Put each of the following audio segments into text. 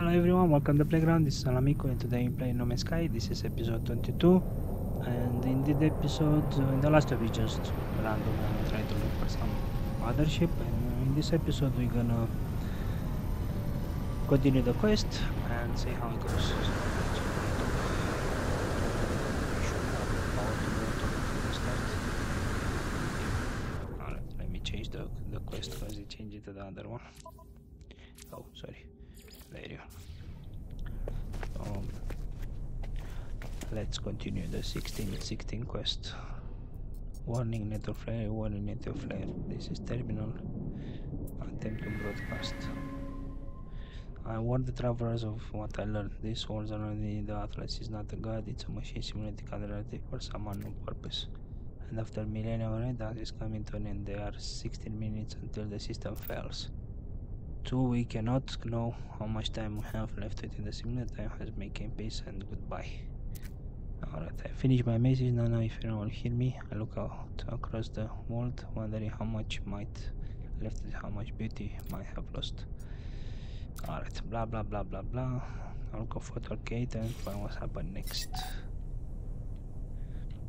Hello everyone, welcome to the playground. This is Alamico and today we play No Man's Sky. This is episode 22, and in the episode, in the last episode, we just random and try to look for some other ship, and in this episode we're gonna continue the quest and see how it goes. Alright, let me change the quest because it changed it to the other one. Oh, sorry. There you go. Let's continue the 16 quest. Warning Netherflare, warning Netherflare. This is terminal. Attempt to broadcast. I warn the travelers of what I learned. This warns only the Atlas is not a god, it's a machine simulating a relative for some unknown purpose. And after millennia of is coming to an end, there are 16 minutes until the system fails. 2, we cannot know how much time we have left within the simulator. Time has making peace and goodbye. Alright, I finished my message. Nada, if anyone will hear me, I look out across the world, wondering how much might left, how much beauty might have lost. Alright, blah blah blah blah blah. I'll go for the gate and find what's happened next.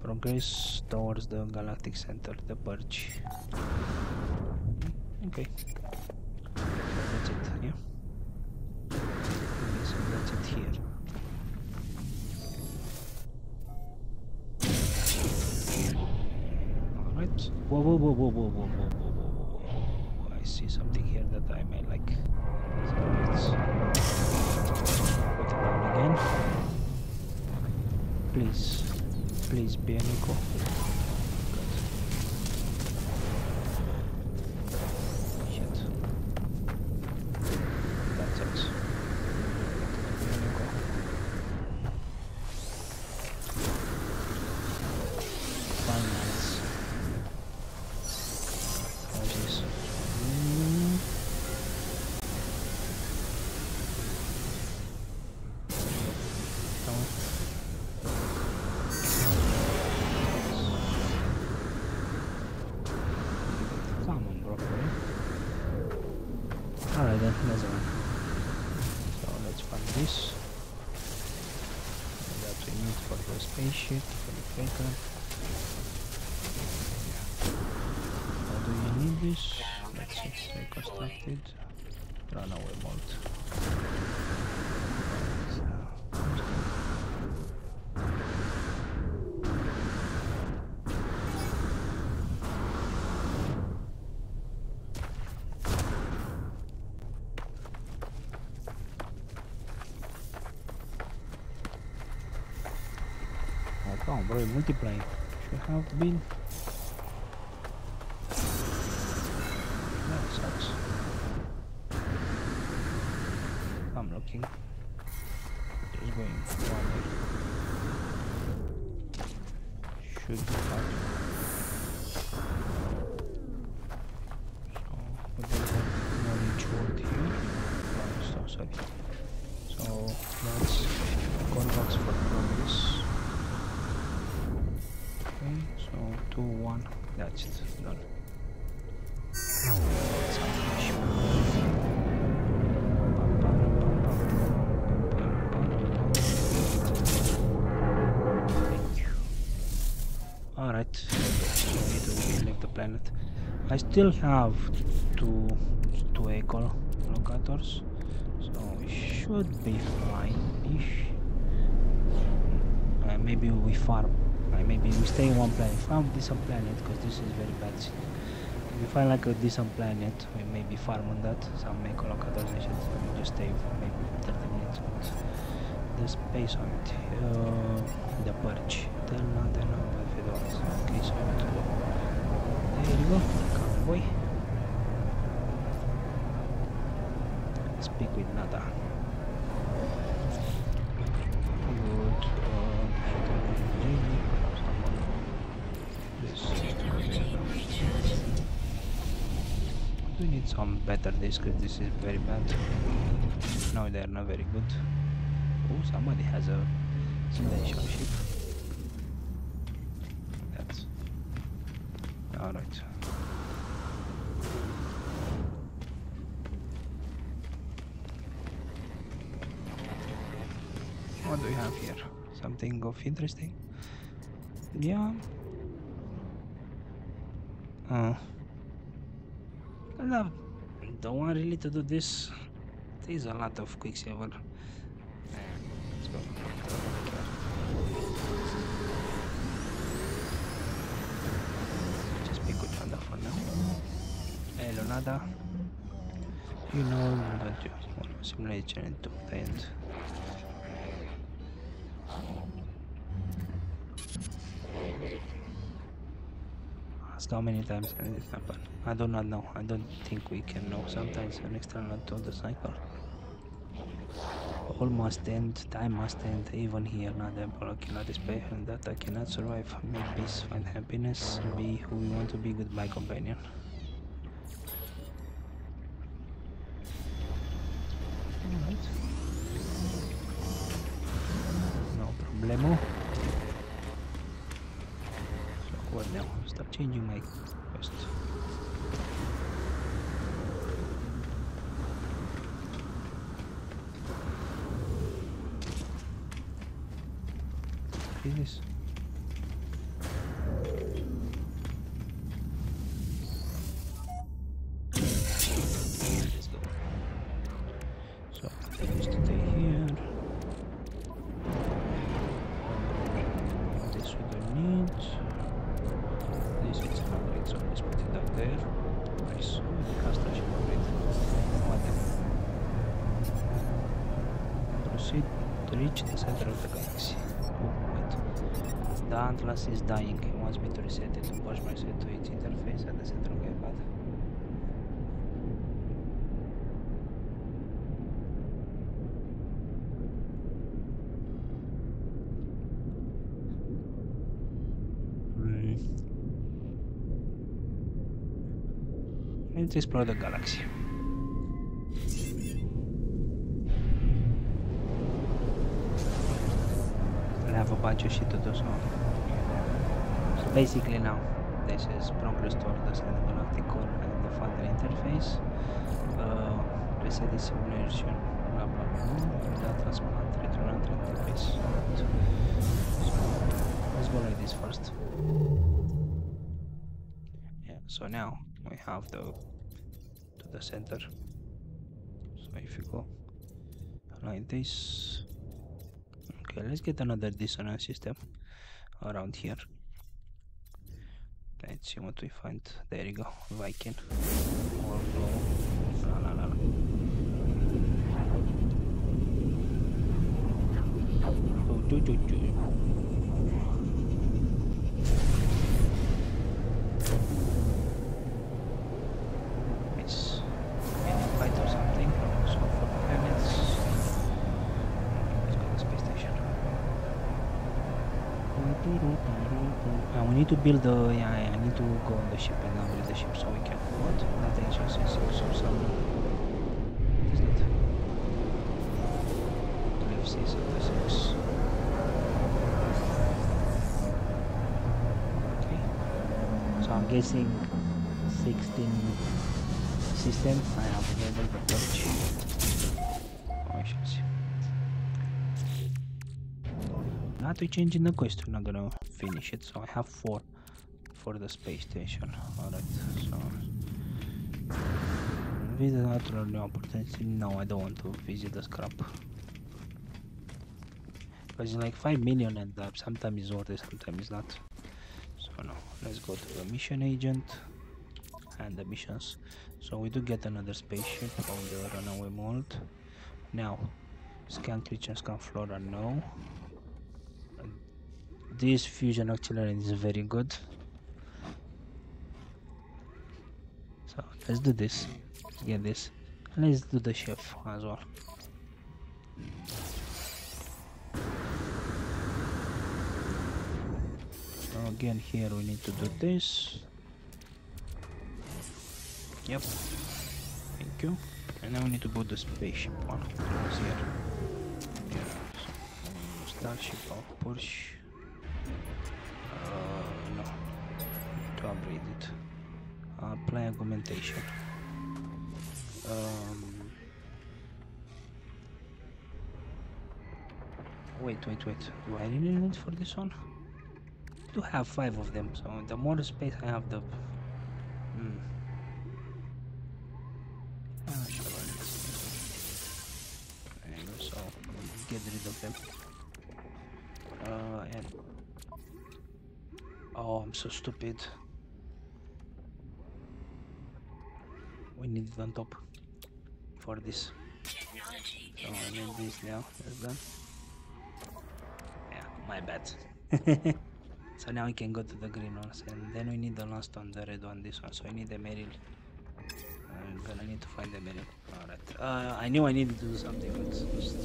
Progress towards the galactic center, the purge. Okay. That's it, yeah? Okay, so that's it here. Alright. Whoa, whoa, whoa, whoa, whoa, whoa, whoa, whoa, whoa. I see something here that I may like. So let's put it down again. Please. Please be an echo. Shit, for the faker. How do you need this? Let's see, reconstruct it. Run away bolt. Oh, bro, multiplying. Should have been. That sucks. I'm looking. Just going one way. Should be fine. So, we don't have knowledge world here. Oh, so sorry. So, that's contracts for progress. Okay, so 2-1, that's it, done. That's how we should. Thank you. Alright, so we need to leave the planet. I still have two echo locators, so we should be fine-ish. Maybe we farm. Maybe we stay in one planet. Found decent planet, because this is very bad shit. If we find like a decent planet, we maybe farm on that. Some make colonization. We just stay for maybe 30 minutes. The space on it, the purge. They're not $5. Okay, so we need to go. There you go. Come away. Speak with Nada. We need some better disc because this is very bad. No, they are not very good. Oh, somebody has a potential ship. That's alright. What do we have here? Something of interesting? Yeah. Don't want really to do this. There's a lot of quicksilver. Let's go. Just be good for that for now. Hello, Nada. You know that you want to simulate and to paint. How many times has this happened? I do not know. I don't think we can know. Sometimes an external to the cycle. All must end. Time must end. Even here, not able. I cannot despair and that I cannot survive. May peace, find happiness. Be who we want to be. Goodbye, companion. Alright. No problemo. Now stop changing my quest. What is this? Let's go. So I used to stay here. This we don't need. So let's put it up there. Nice. The caster should have it. What? Proceed to reach the center of the galaxy. Oh, wait. The Atlas is dying. He wants me to reset it. Push myself to its interface at the center of the iPad. Let's explore the galaxy. I have a bunch of shit to do, so basically now this is progress towards the center galactic core and the father interface. Reset the simulation, blah blah blah. That transplant return to interface. So let's go like this first. Yeah. So now we have to the center. So if you go like this, okay, let's get another dissonance system around here. Let's see what we find. There you go, Viking. Or blue. La, la, la, la. Oh, do, do, do. We need to build the. I need to go on the ship and now build the ship so we can. What? That entrance is also some. What is it? 12C76. Okay. So I'm guessing 16 systems I have enabled the torch. Oh, I should see. Not to change in the quest, we're not gonna finish it, so I have 4 for the space station. Alright, so visit natural new opportunity. No, I don't want to visit the scrap. Because it's like 5 million and sometimes it's ordered, sometimes it's not. So no, let's go to the mission agent and the missions. So we do get another spaceship from the runaway mold. Now scan creature, scan flora, no. This fusion auxiliary is very good. So let's do this. Let's get this. Let's do the chef as well. So again here we need to do this. Yep. Thank you. And now we need to go to the spaceship one. Here. So, starship or push. No, to upgrade it. Apply augmentation. Wait. Do I really need for this one? I do have 5 of them, so the more space I have, the... There you go, so get rid of them. And... oh, I'm so stupid. We need it on top for this. So I need this now. That's done. Yeah, my bad. So now we can go to the green ones, and then we need the last one, the red one, this one. So I need the Merrill. I'm gonna need to find the Merrill. Alright. I knew I needed to do something, but just...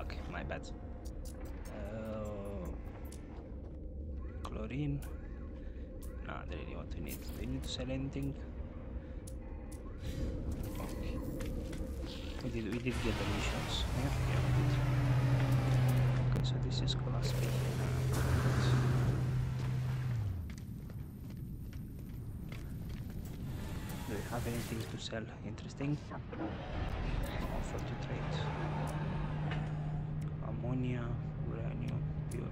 okay, my bad. Chlorine. No, that's really what we need. Do we need to sell anything? Okay. We did get the missions. Yeah, we did. Okay, so this is class B. Do you have anything to sell interesting? Offer to trade. Ammonia, uranium, pure.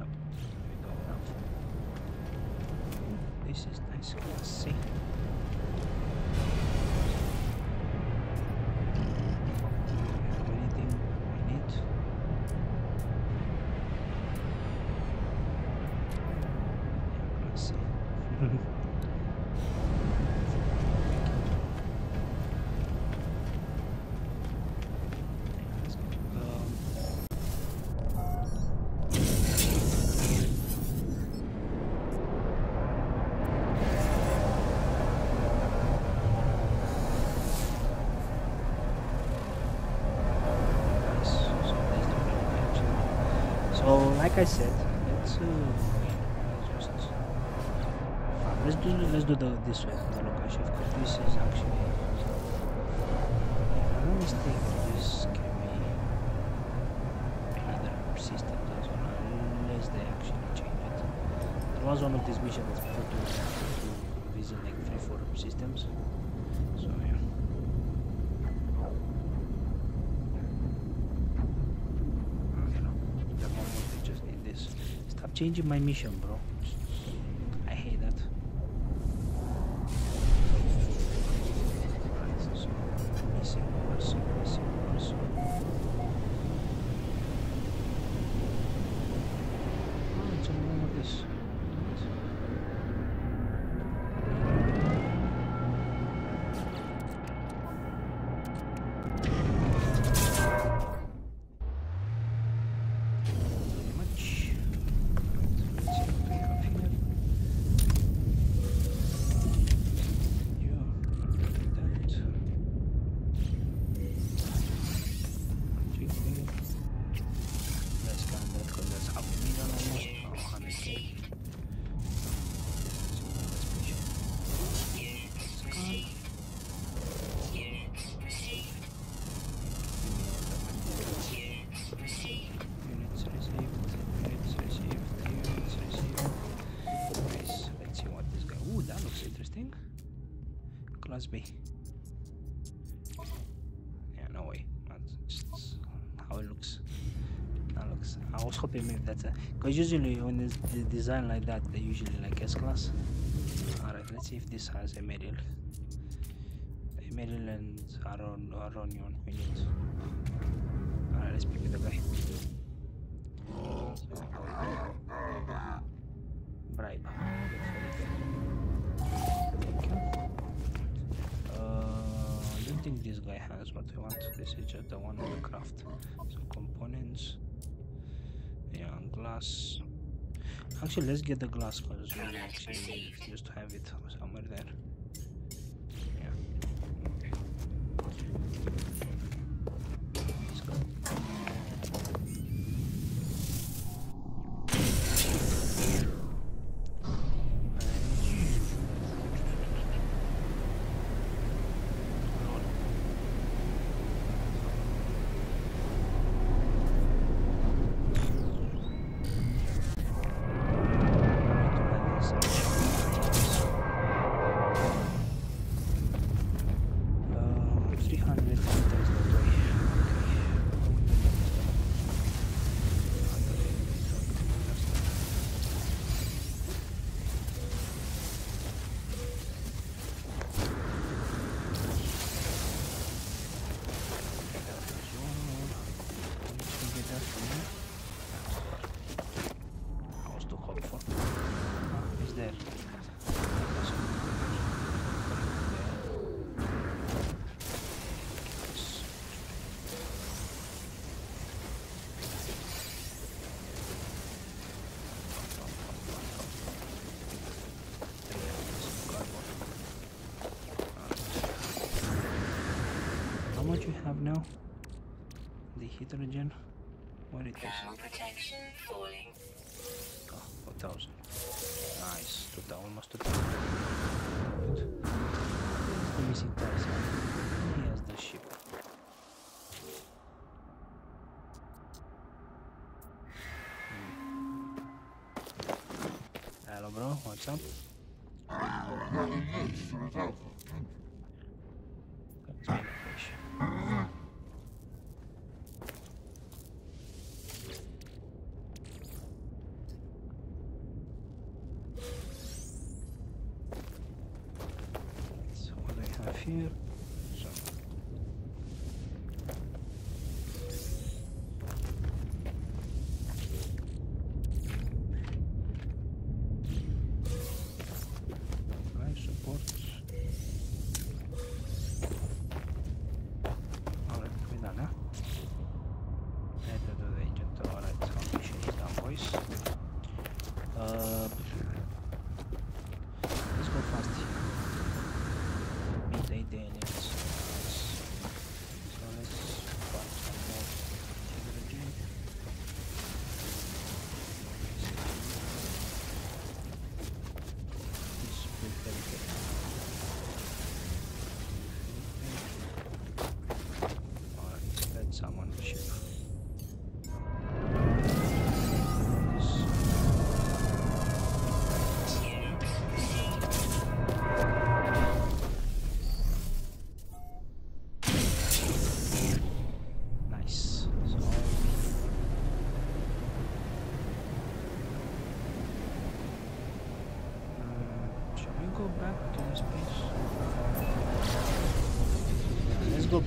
Nope, we don't have. This is nice, class C. Like I said, let's do this way, the local shift, because this is actually, if I'm not mistaken, this can be another system, unless they actually change it. There was one of these missions that's put to visit like 3-4 systems, so yeah. Changing my mission, bro. I hate that. Right, so missing person. Oh, it's all over this. Be. Yeah, no way. That's how it looks. That looks. I was hoping maybe that's because usually when it's designed like that, they usually like S-class. Alright, let's see if this has a medal. A medal and Aronion. We need. Alright, let's pick the guy. Bribe. I think this guy has what I want. This is just the one on the craft. So components, yeah, glass. Actually, let's get the glass because we actually used to have it somewhere there. How much you have now? The hydrogen? What it is? Protection falling. Oh, 4,000. Nice. Almost 2,000. Good. Here's the missing person. Here's the ship. Hello, bro. What's up? Here. So. Life support. Alright, we're done, huh? Head to the agent. Alright, our mission is done, boys. Let's go fast here.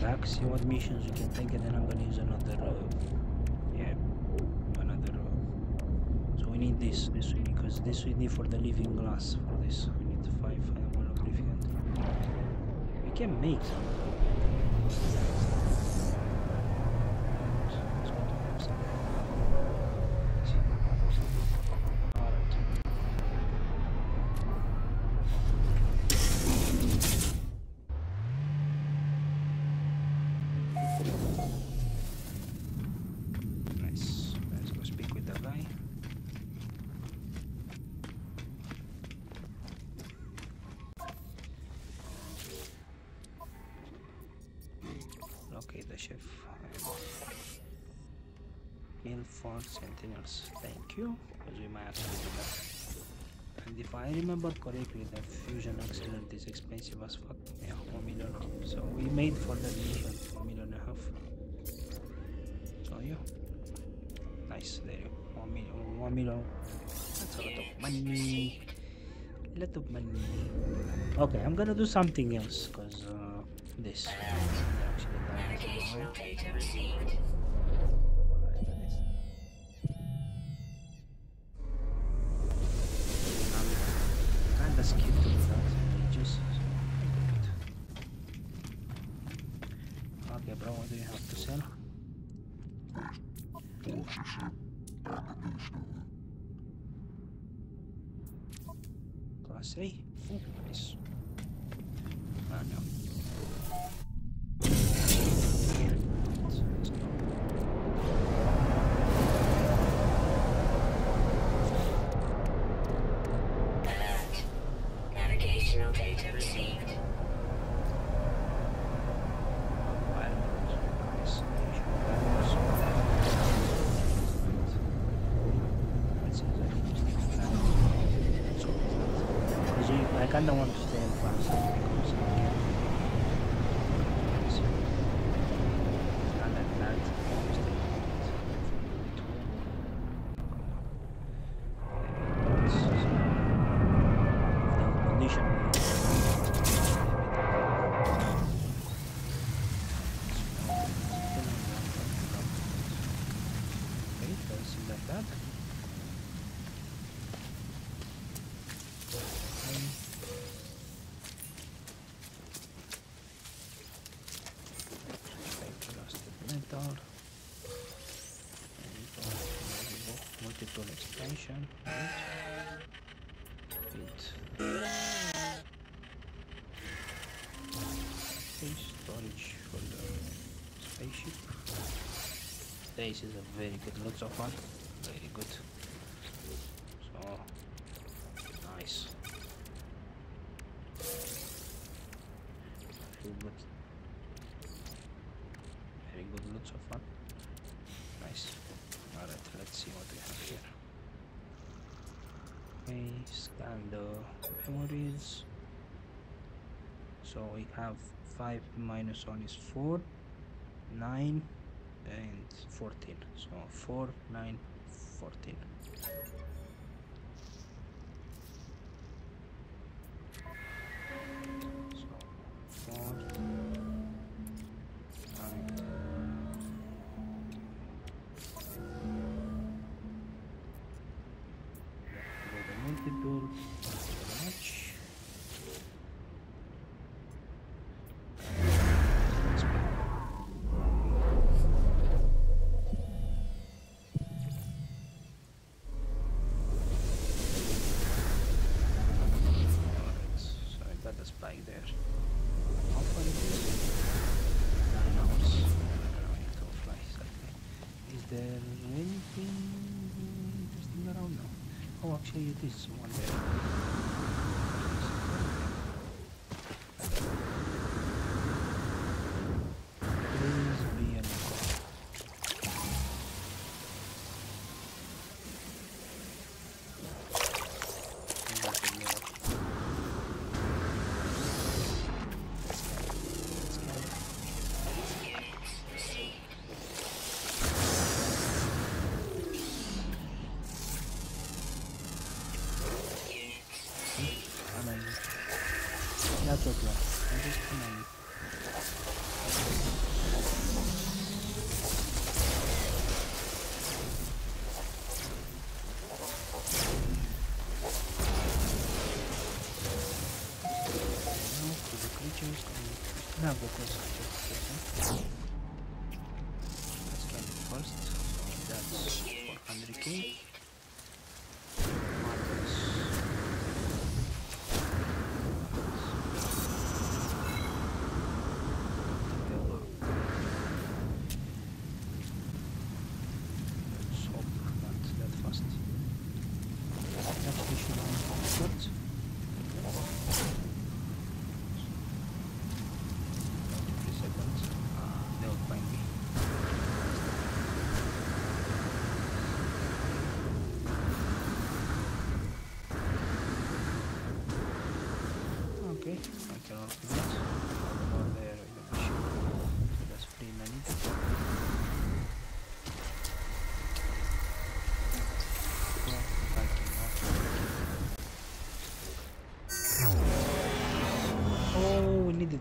Back, see what missions we can take, and then I'm gonna use another so we need this because this we need for the living glass. For this we need 5 and 1 lubrificant. We can make something. Okay, the chef. Kill 4 sentinels. Thank you, because we might have to do that. And if I remember correctly, the fusion accelerant is expensive as fuck. Yeah, 1 million. So we made for the mission 1.5 million. So yeah, nice. There you go. 1 million. That's a lot of money. A lot of money. Okay, I'm gonna do something else, because this. Navigational data received. Kinda skipped the pages. Okay, bro, what do you have to sell? Class A? Oh, nice. Ah, no. I don't want to stay in France because I can't. So, it's not that bad. The condition. Okay, let's see like that. Expansion. Storage for the This is a very good look so far. Very good. So nice. Very good. Very good look so far. Nice. Alright, let's see what we have here. Okay, scan the memories. So we have 5 minus 1 is 4, 9 and 14. So 4, 9, 14. So 4, 9. Let's go to the match. Actually, it is one there. Please be a I have a question. Let's get it first. That's 400k.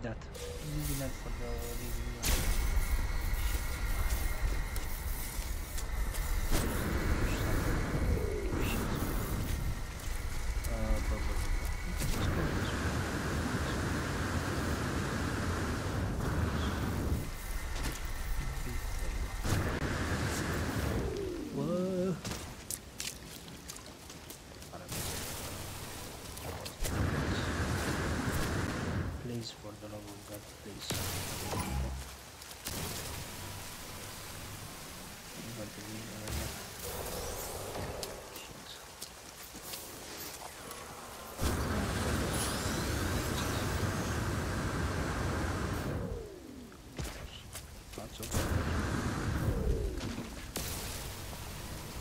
That. We needed that for the reason. For the love of God, please. Lots of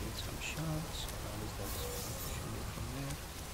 get some shots. Thank God.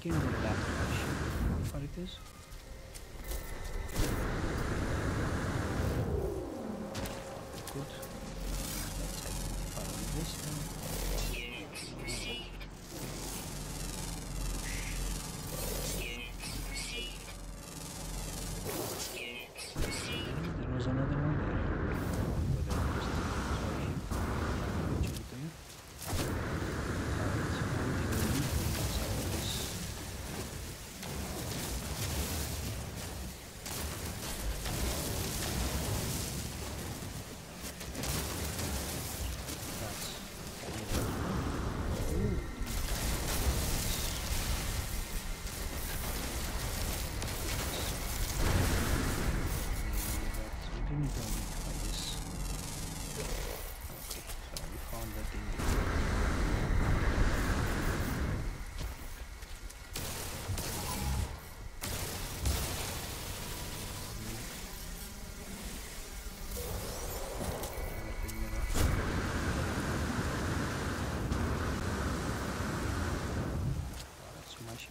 came in that direction. What it is? Good. Let's identify this one. Units received. Units received. Units received. There was another one there.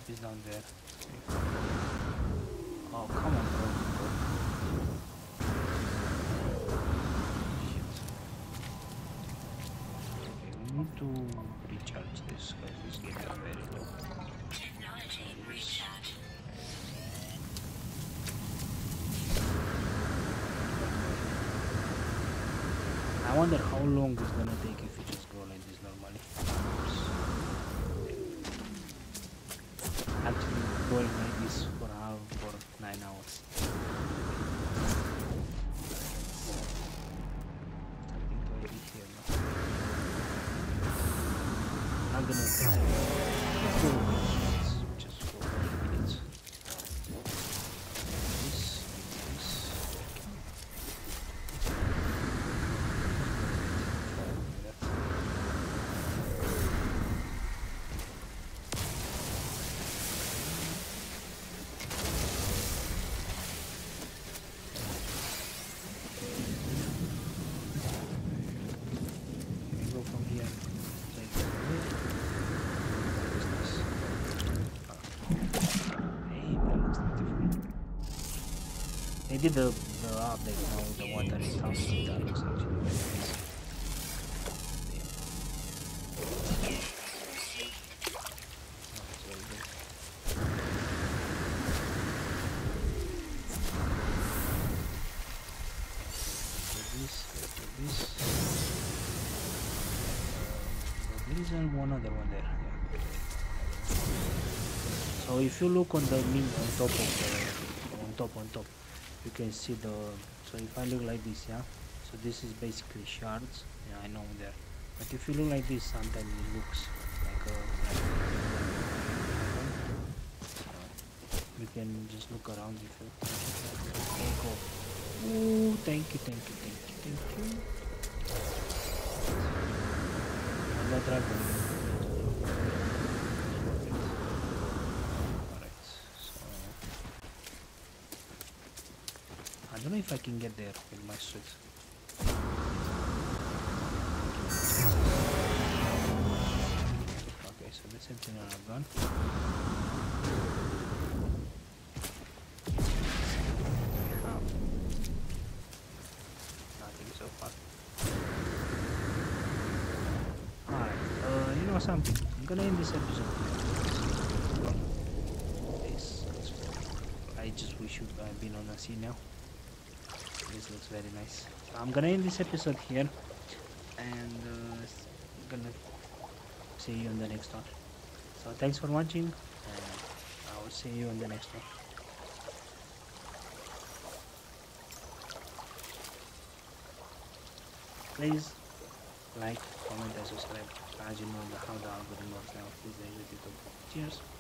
He's down there. Oh, come on, bro. Shit. Okay, we need to recharge this because this gets very low. Technology recharge. I wonder how long it's gonna take if we just go like this normally. Actually going like this for 9 hours. Something to edit here now. I'm gonna just 4 minutes. They did the update now with the water and stuff, so that looks actually very nice. There is one other one there, yeah. So if you look on the min on top, you can see the, so if I look like this, yeah, so this is basically shards, yeah, I know there, but if you look like this, sometimes it looks like a you can just look around if you take off. Ooh, thank you. I'm not driving. I don't know if I can get there with my suit. Okay, so this empty now I've gone. Oh. Nothing so far. Alright, you know something? I'm gonna end this episode. This, I just wish I'd been on the sea now. This looks very nice. So I'm gonna end this episode here and gonna see you in the next one. So thanks for watching and I will see you in the next one. Please like, comment and subscribe as you know how the algorithm works now. Please like the YouTube. Cheers.